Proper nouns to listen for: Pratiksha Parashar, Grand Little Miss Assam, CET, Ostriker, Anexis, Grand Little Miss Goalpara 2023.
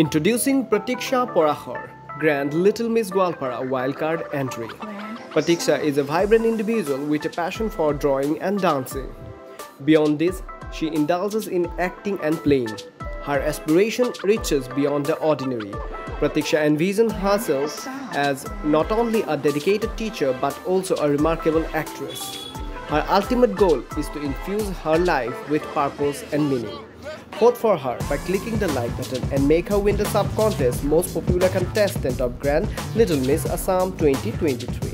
Introducing Pratiksha Parashar, Grand Little Miss Goalpara wildcard entry. Pratiksha is a vibrant individual with a passion for drawing and dancing. Beyond this, she indulges in acting and playing. Her aspiration reaches beyond the ordinary. Pratiksha envisions herself as not only a dedicated teacher but also a remarkable actress. Her ultimate goal is to infuse her life with purpose and meaning. Vote for her by clicking the like button and make her win the sub-contest Most Popular Contestant of Grand Little Miss Assam 2023.